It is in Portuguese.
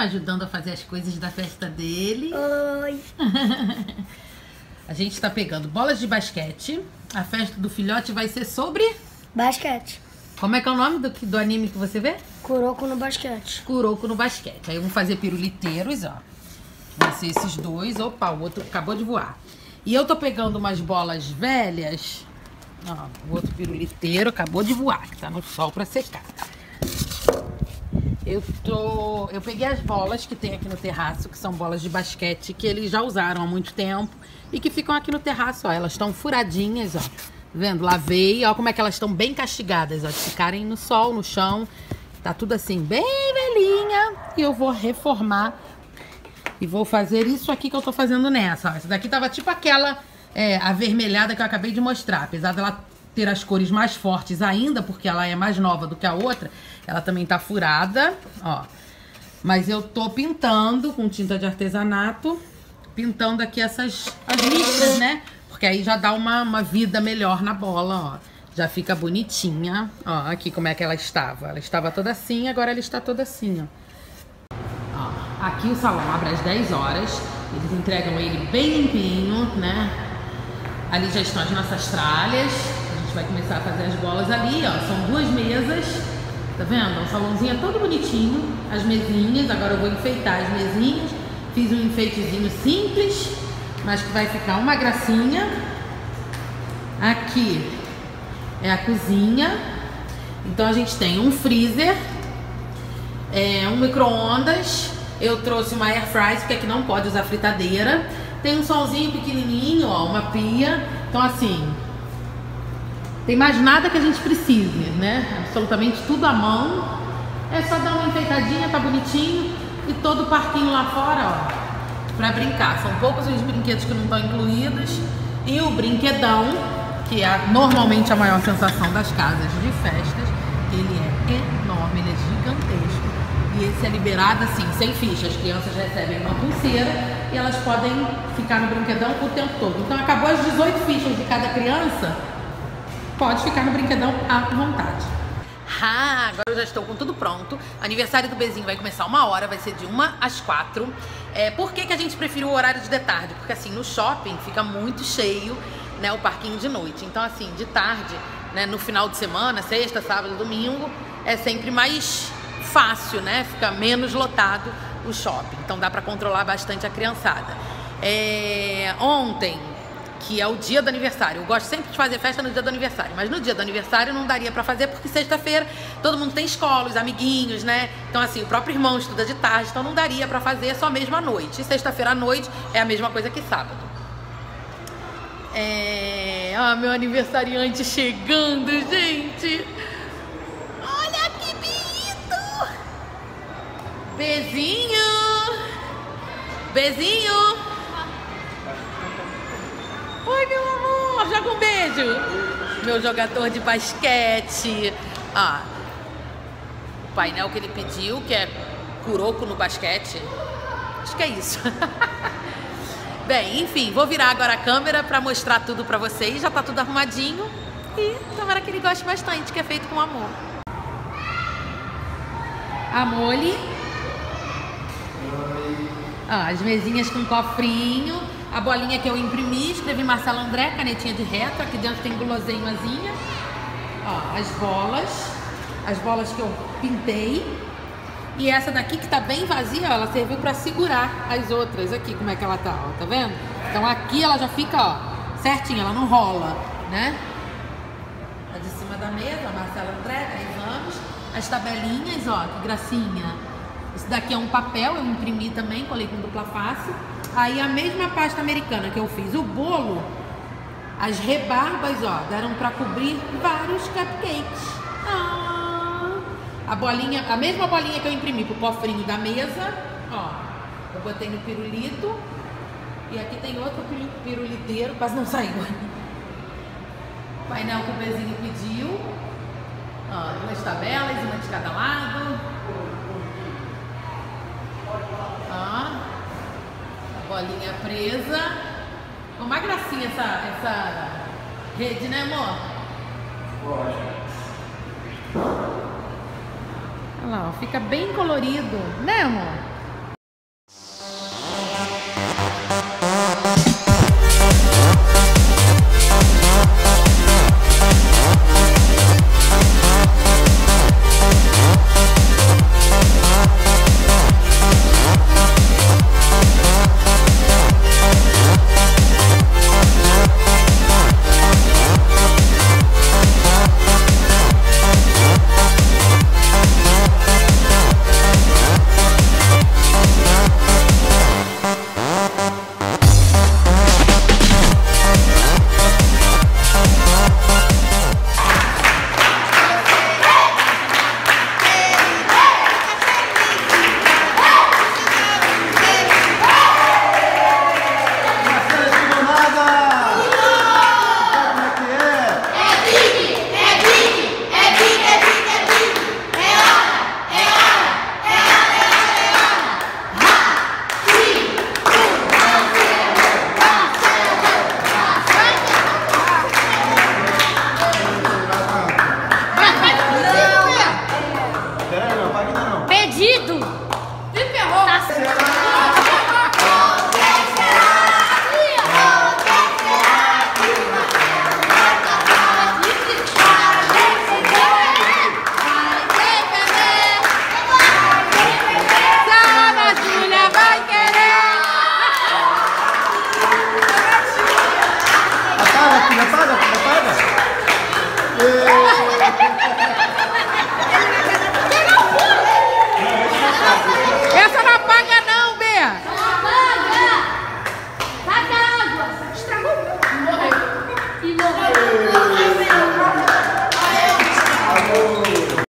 Ajudando a fazer as coisas da festa dele. Oi! A gente está pegando bolas de basquete. A festa do filhote vai ser sobre... basquete. Como é que é o nome do anime que você vê? Kuroko no Basquete. Kuroko no Basquete. Aí vamos fazer piruliteiros, ó. Vai ser esses dois. Opa, o outro acabou de voar. E eu tô pegando umas bolas velhas. Ó, o outro piruliteiro acabou de voar, que tá no sol para secar. Eu peguei as bolas que tem aqui no terraço, que são bolas de basquete que eles já usaram há muito tempo e que ficam aqui no terraço, ó. Elas estão furadinhas, ó. Tá vendo? Lavei, ó como é que elas estão bem castigadas, ó. De ficarem no sol, no chão. Tá tudo assim, bem velhinha. E eu vou reformar e vou fazer isso aqui que eu tô fazendo nessa, ó. Essa daqui tava tipo aquela avermelhada que eu acabei de mostrar, apesar dela ter as cores mais fortes ainda, porque ela é mais nova do que a outra. Ela também tá furada, ó. Mas eu tô pintando com tinta de artesanato, pintando aqui as listras, né? Porque aí já dá uma vida melhor na bola, ó. Já fica bonitinha, ó. Aqui como é que ela estava. Ela estava toda assim, agora ela está toda assim, ó. Ó, aqui o salão abre às 10 horas. Eles entregam ele bem limpinho, né? Ali já estão as nossas tralhas. Vai começar a fazer as bolas ali, ó. São duas mesas, tá vendo? O salãozinho é todo bonitinho. As mesinhas, agora eu vou enfeitar as mesinhas. Fiz um enfeitezinho simples, mas que vai ficar uma gracinha. Aqui é a cozinha. Então a gente tem um freezer, um micro-ondas. Eu trouxe uma air fry, porque aqui não pode usar fritadeira. Tem um solzinho pequenininho, ó, uma pia. Então assim... tem mais nada que a gente precise, né? Absolutamente tudo à mão. É só dar uma enfeitadinha, tá bonitinho. E todo o parquinho lá fora, ó, pra brincar. São poucos os brinquedos que não estão incluídos. E o brinquedão, que é normalmente a maior sensação das casas de festas, ele é enorme, ele é gigantesco. E esse é liberado assim, sem ficha. As crianças recebem uma pulseira e elas podem ficar no brinquedão o tempo todo. Então acabou as 18 fichas de cada criança... pode ficar no brinquedão à vontade. Ah, agora eu já estou com tudo pronto. Aniversário do Bezinho vai começar 1h, vai ser de 1h às 4h. Por que que a gente preferiu o horário de tarde? Porque assim, no shopping fica muito cheio, né, o parquinho de noite. Então assim, de tarde, né, no final de semana, sexta, sábado, domingo, é sempre mais fácil, né? Fica menos lotado o shopping. Então dá pra controlar bastante a criançada. Ontem... que é o dia do aniversário. Eu gosto sempre de fazer festa no dia do aniversário, mas no dia do aniversário não daria pra fazer, porque sexta-feira todo mundo tem escola, os amiguinhos, né? Então assim, o próprio irmão estuda de tarde, então não daria pra fazer, só mesmo à noite. E sexta-feira à noite é a mesma coisa que sábado. Ah, meu aniversariante chegando, gente! Olha que bonito! Bezinho! Bezinho! Oi, meu amor, joga um beijo. Meu jogador de basquete. Ah, o painel que ele pediu, que é Kuroko no Basquete. Acho que é isso. Bem, enfim, vou virar agora a câmera pra mostrar tudo pra vocês. Já tá tudo arrumadinho. E tomara que ele goste bastante, que é feito com amor. A mole. Ah, as mesinhas com cofrinho. A bolinha que eu imprimi, escrevi Marcelo André, canetinha de reto. Aqui dentro tem guloseinazinha. Ó, as bolas que eu pintei. E essa daqui que tá bem vazia, ó, ela serviu pra segurar as outras aqui. Como é que ela tá, ó, tá vendo? Então aqui ela já fica, ó, certinha, ela não rola, né? A de cima da mesa, Marcelo André, 10 anos. As tabelinhas, ó, que gracinha. Esse daqui é um papel, eu imprimi também, colei com dupla face. Aí a mesma pasta americana que eu fiz o bolo, as rebarbas, ó, deram pra cobrir vários cupcakes. Ah, a bolinha, a mesma bolinha que eu imprimi pro cofrinho da mesa, ó, eu botei no pirulito. E aqui tem outro piruliteiro, quase não saiu. O painel que o Bezinho pediu. Ó, duas tabelas, uma de cada lado. Ó, a bolinha presa. Uma gracinha essa rede, né, amor? Olha lá, ó, fica bem colorido, né, amor?